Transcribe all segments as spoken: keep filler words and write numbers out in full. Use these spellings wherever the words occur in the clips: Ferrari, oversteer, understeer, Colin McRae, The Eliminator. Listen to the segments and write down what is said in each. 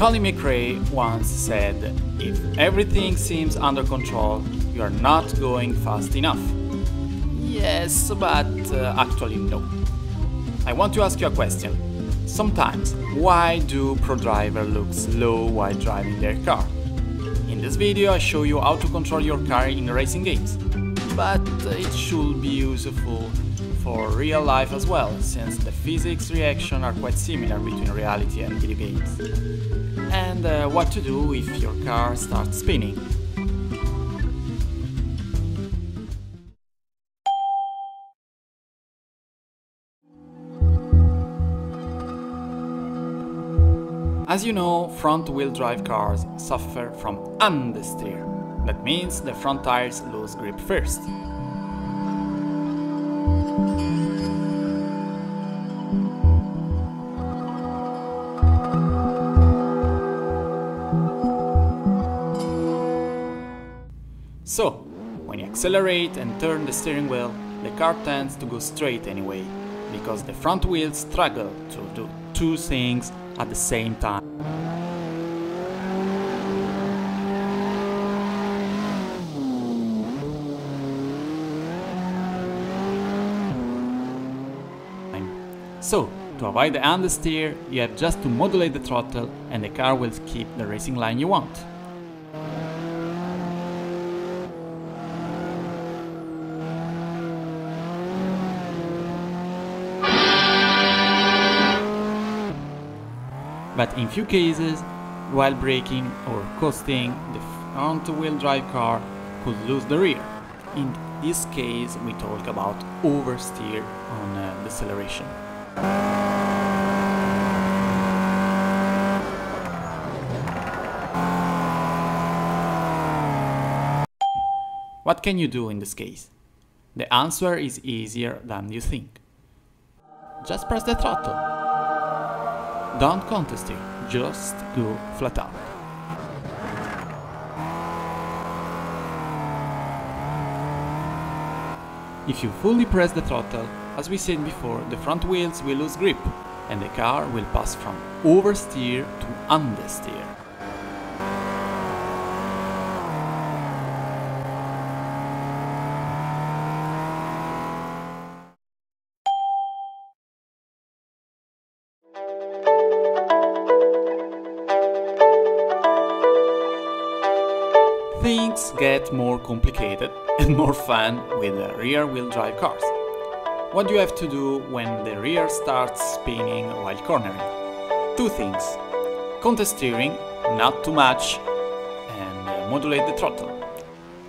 Colin McRae once said, "If everything seems under control, you are not going fast enough." Yes, but uh, actually no. I want to ask you a question. Sometimes, why do pro drivers look slow while driving their car? In this video I show you how to control your car in racing games, but it should be useful for real life as well, since the physics reactions are quite similar between reality and video games. And uh, what to do if your car starts spinning. As you know, front-wheel drive cars suffer from understeer. That means the front tires lose grip first. So, when you accelerate and turn the steering wheel, the car tends to go straight anyway, because the front wheels struggle to do two things at the same time. So, to avoid the understeer, you have just to modulate the throttle and the car will keep the racing line you want. But in few cases, while braking or coasting, the front-wheel drive car could lose the rear. In this case, we talk about oversteer on uh, deceleration. What can you do in this case? The answer is easier than you think. Just press the throttle. Don't contest it, just go flat out. If you fully press the throttle, as we said before, the front wheels will lose grip and the car will pass from oversteer to understeer. Things get more complicated and more fun with rear-wheel drive cars. What do you have to do when the rear starts spinning while cornering? Two things: contest steering, not too much, and modulate the throttle.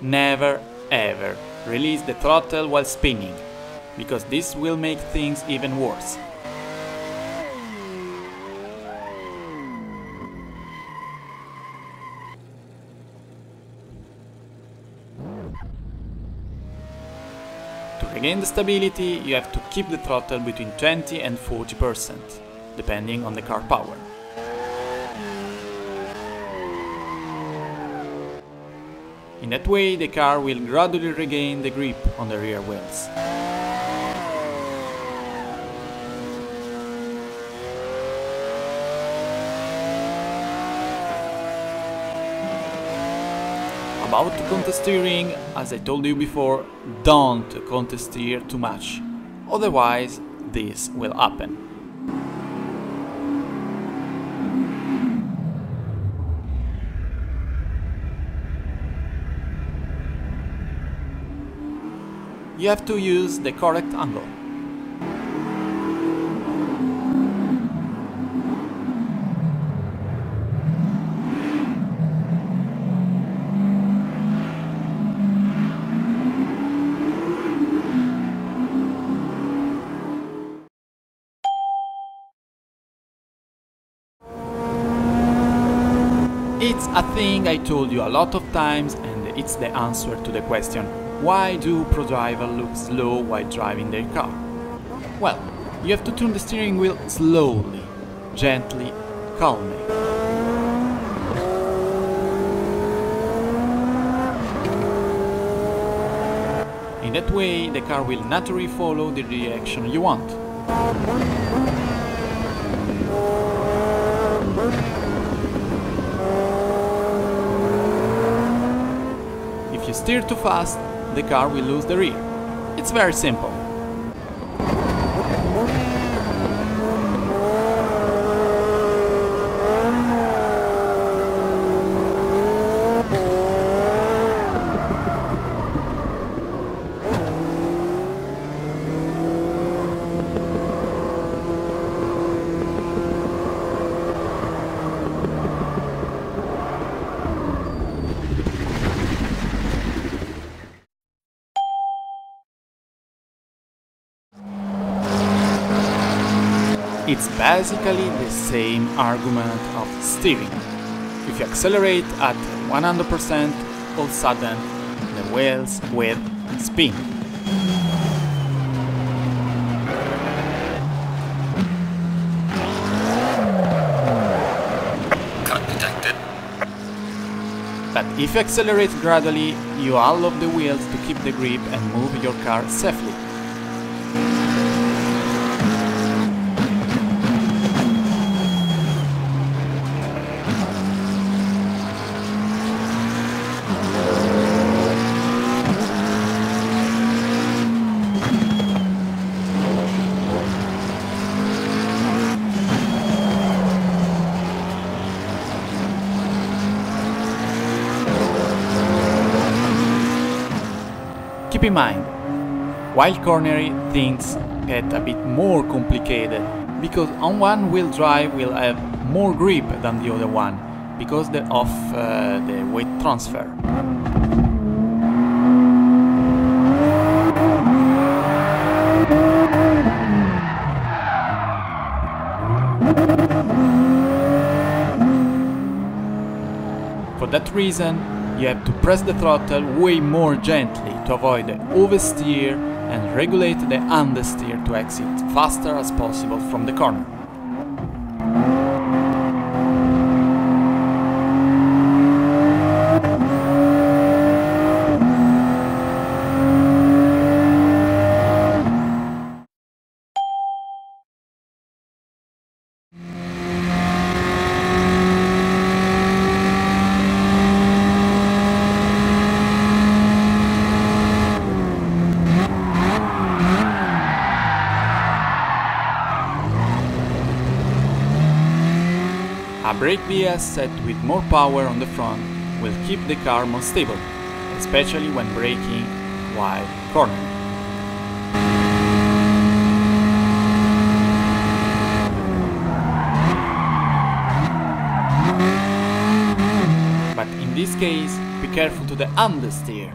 Never ever release the throttle while spinning, because this will make things even worse. To regain the stability, you have to keep the throttle between twenty and forty percent, depending on the car power. In that way, the car will gradually regain the grip on the rear wheels. About contest steering, as I told you before, don't contest steer too much, otherwise this will happen. You have to use the correct angle. It's a thing I told you a lot of times, and it's the answer to the question, why do pro drivers look slow while driving their car? Well, you have to turn the steering wheel slowly, gently, calmly. In that way, the car will naturally follow the direction you want. steer too fast, the car will lose the rear. It's very simple. It's basically the same argument of steering. If you accelerate at one hundred percent, all of a sudden the wheels will spin. Cut detected. But if you accelerate gradually, you allow the wheels to keep the grip and move your car safely. Keep in mind, while cornering, things get a bit more complicated, because on one wheel drive will have more grip than the other one, because of uh, the weight transfer. For that reason, you have to press the throttle way more gently to avoid the oversteer and regulate the understeer to exit faster as possible from the corner. A brake bias set with more power on the front will keep the car more stable, especially when braking while cornering. But in this case, be careful to the understeer.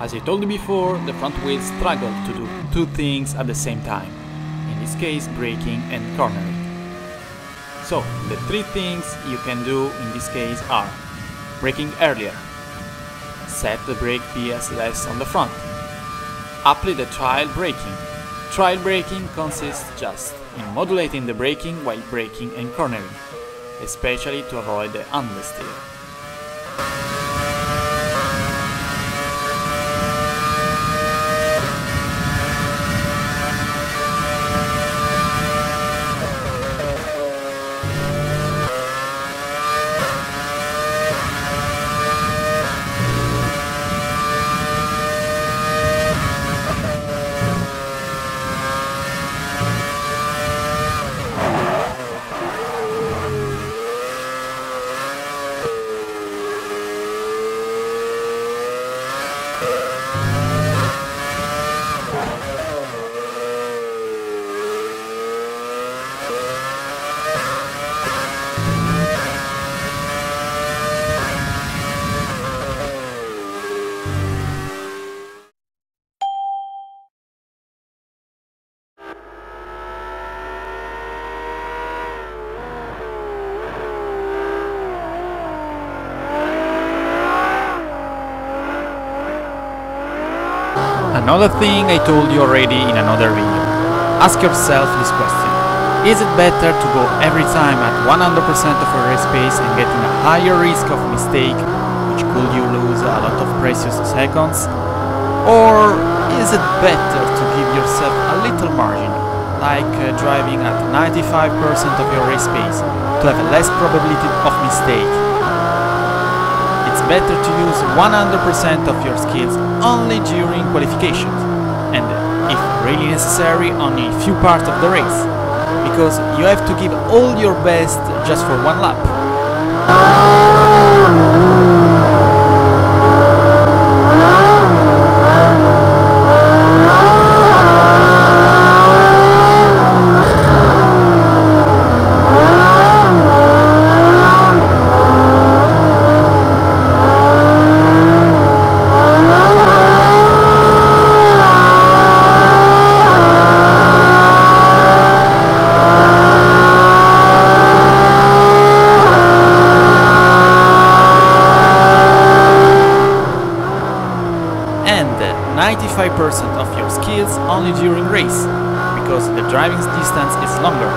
As I told you before, the front wheels struggle to do two things at the same time, in this case braking and cornering. So, the three things you can do in this case are: braking earlier, set the brake bias less on the front, apply the trial braking. Trial braking consists just in modulating the braking while braking and cornering, especially to avoid the understeer. Another thing I told you already in another video. Ask yourself this question: is it better to go every time at one hundred percent of your race pace and getting a higher risk of mistake, which could you lose a lot of precious seconds? Or is it better to give yourself a little margin, like uh, driving at ninety-five percent of your race pace, to have less probability of mistake? It's it's better to use one hundred percent of your skills only during qualifications, and if really necessary only a few parts of the race, because you have to give all your best just for one lap. ninety-five percent of your skills only during race, because the driving distance is longer.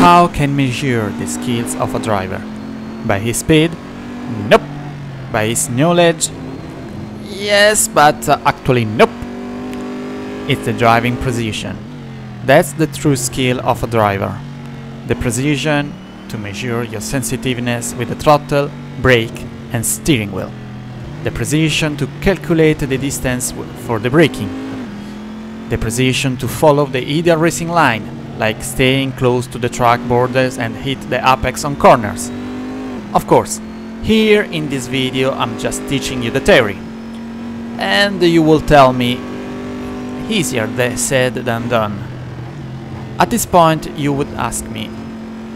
How can we measure the skills of a driver? By his speed? Nope. By his knowledge? Yes, but uh, actually nope. It's the driving precision. That's the true skill of a driver. The precision to measure your sensitiveness with the throttle, brake and steering wheel. The precision to calculate the distance for the braking. The precision to follow the ideal racing line, like staying close to the track borders and hit the apex on corners. Of course, here in this video I'm just teaching you the theory. And you will tell me, easier said than done. At this point you would ask me,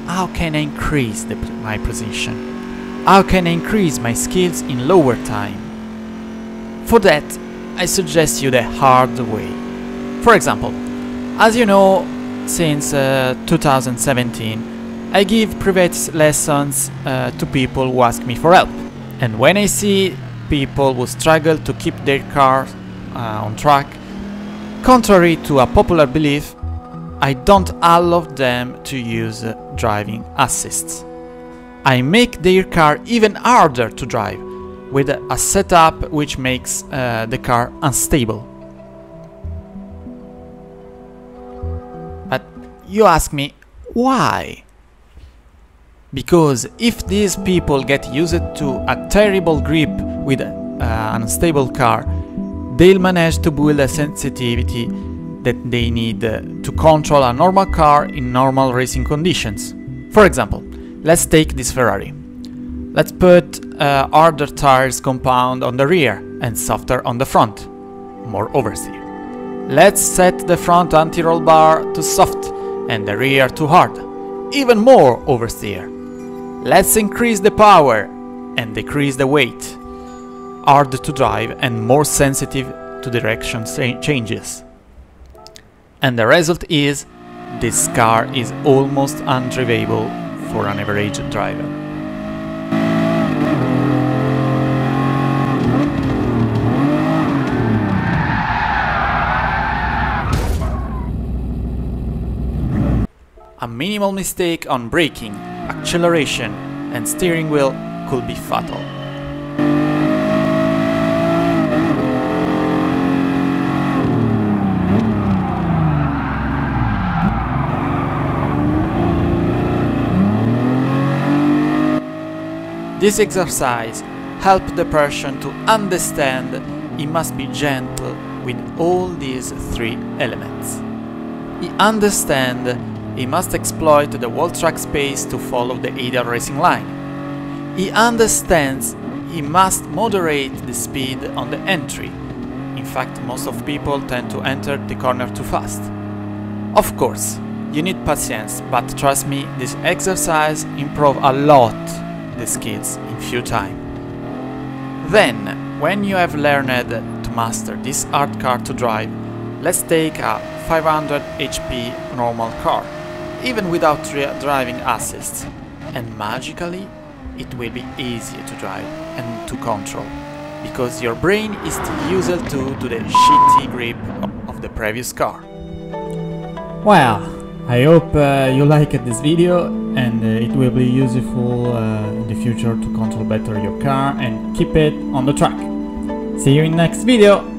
how can I increase the, my precision? How can I increase my skills in lower time? For that, I suggest you the hard way. For example, as you know, since uh, two thousand seventeen I give private lessons uh, to people who ask me for help, and when I see people who struggle to keep their car uh, on track, contrary to a popular belief, I don't allow them to use uh, driving assists. I make their car even harder to drive with a setup which makes uh, the car unstable. You ask me, why? Because if these people get used to a terrible grip with a, uh, an unstable car, they'll manage to build a sensitivity that they need uh, to control a normal car in normal racing conditions. For example, let's take this Ferrari. Let's put uh, harder tires compound on the rear and softer on the front, more oversteer. Let's set the front anti-roll bar to soft and the rear too hard, even more oversteer. Let's increase the power and decrease the weight. Hard to drive and more sensitive to direction changes. And the result is, this car is almost undrivable for an average driver. A minimal mistake on braking, acceleration, and steering wheel could be fatal. This exercise helps the person to understand he must be gentle with all these three elements. He understands he must exploit the whole track space to follow the ideal racing line. He understands he must moderate the speed on the entry. In fact, most of people tend to enter the corner too fast. Of course, You need patience, but trust me, this exercise improves a lot the skills in few time. Then, when you have learned to master this hard car to drive, let's take a five hundred H P normal car, even without driving assists, and magically it will be easier to drive and to control, because your brain is still used to, to the shitty grip of the previous car. Well, I hope uh, you liked this video and uh, it will be useful uh, in the future to control better your car and keep it on the track. See you in next video!